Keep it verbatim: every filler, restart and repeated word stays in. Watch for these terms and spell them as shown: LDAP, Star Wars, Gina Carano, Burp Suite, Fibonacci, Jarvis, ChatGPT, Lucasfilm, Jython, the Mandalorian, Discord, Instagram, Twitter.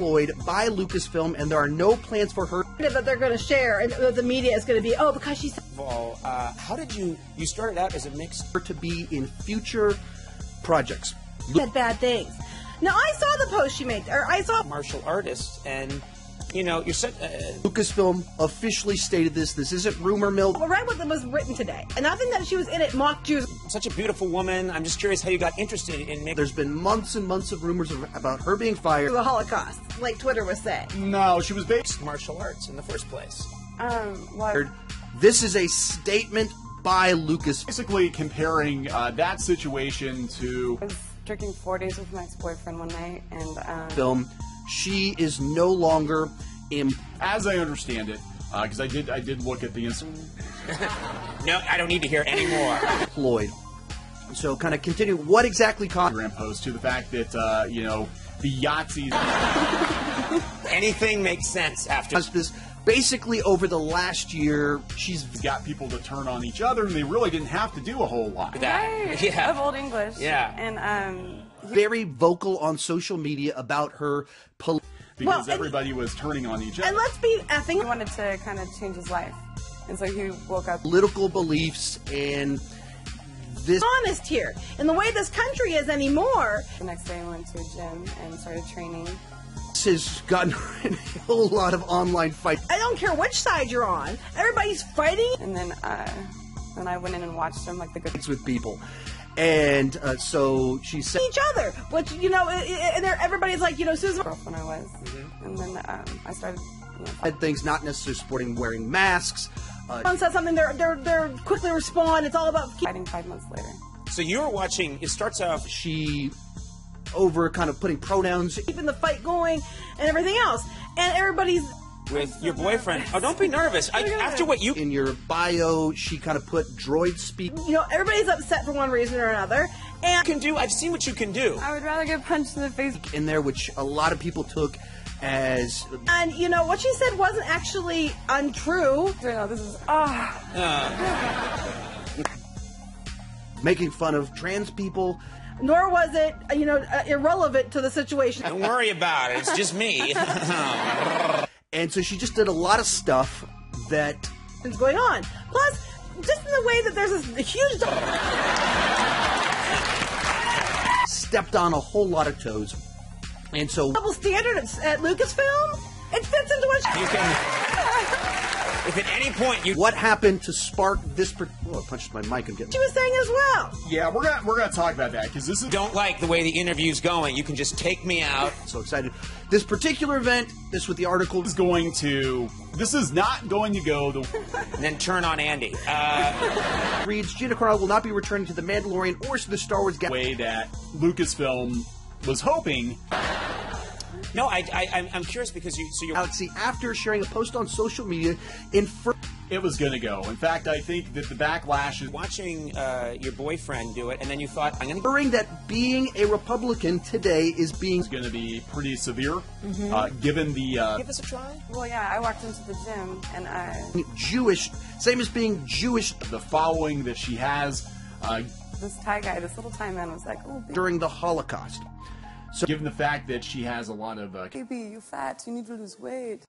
employed by Lucasfilm, and there are no plans for her. That they're going to share, and the media is going to be, oh, because she's... Uh, how did you... You started out as a mixer to be in future projects. Said bad things. Now, I saw the post she made, or I saw... Martial artists, and... You know, you're set, uh, Lucasfilm officially stated this. This isn't rumor mill. Well, right, what was written today. And nothing that she was in it mocked Jews. Such a beautiful woman. I'm just curious how you got interested in making... There's been months and months of rumors of, about her being fired. The Holocaust, like Twitter was saying. No, she was based martial arts in the first place. Um, what? This is a statement by Lucas. Basically comparing uh, that situation to... I was drinking four days with my ex-boyfriend one night, and... Um... Film. She is no longer in... As I understand it, because uh, I did I did look at the... No, I don't need to hear anymore. Floyd. So kind of continue. What exactly caused... Instagram post to the fact that, uh, you know, the Yahtzees... Anything makes sense after... This. Basically, over the last year, she's got people to turn on each other, and they really didn't have to do a whole lot. Right. Yeah. Of Old English. Yeah. And, um... very vocal on social media about her pol because well, everybody was turning on each other. And let's be effing. He wanted to kind of change his life, and so he woke up. Political beliefs and this. Honest here, in the way this country is anymore. The next day, I went to a gym and started training. This has gotten a whole lot of online fights. I don't care which side you're on. Everybody's fighting. And then, uh, then I went in and watched them like the good. It's with people. And uh, so she said each other, which, you know, and everybody's like, you know, Susan. Girlfriend I was, mm-hmm. And then um, I started. You know, and things not necessarily supporting wearing masks. Uh, Someone says something, they're they're they're quickly respond. It's all about fighting five months later. So you were watching. It starts off. She over kind of putting pronouns, keeping the fight going, and everything else, and everybody's. With your boyfriend. Oh, don't be nervous. I, after what you... In your bio, she kind of put droid speak. You know, everybody's upset for one reason or another. And you can do... I've seen what you can do. I would rather get punched in the face. In there, which a lot of people took as... And, you know, what she said wasn't actually untrue. No, this is... Ah. Uh. Making fun of trans people. Nor was it, you know, uh, irrelevant to the situation. Don't worry about it. It's just me. And so she just did a lot of stuff that is going on. Plus, just in the way that there's a huge stepped on a whole lot of toes. And so double standard at Lucasfilm, it fits into what you can. If at any point you, what happened to spark this? Oh, I punched my mic. I'm getting. She was saying as well. Yeah, we're gonna we're gonna talk about that because this is. Don't like the way the interview's going. You can just take me out. So excited. This particular event, this with the article, is going to. This is not going to go. To and then turn on Andy. Uh, reads Gina Carano will not be returning to the Mandalorian or to the Star Wars. Way that Lucasfilm was hoping. No, I, I I'm curious because you so you. Galaxy after sharing a post on social media, in. It was going to go. In fact, I think that the backlash is watching uh, your boyfriend do it, and then you thought, I'm going to... Hearing that being a Republican today is being... going to be pretty severe, mm-hmm. uh, given the... Uh, Give us a try? Well, yeah, I walked into the gym, and I... Jewish, same as being Jewish. The following that she has... Uh, this Thai guy, this little Thai man was like, oh... During the Holocaust. So, given the fact that she has a lot of... Uh, baby, you fat, you need to lose weight.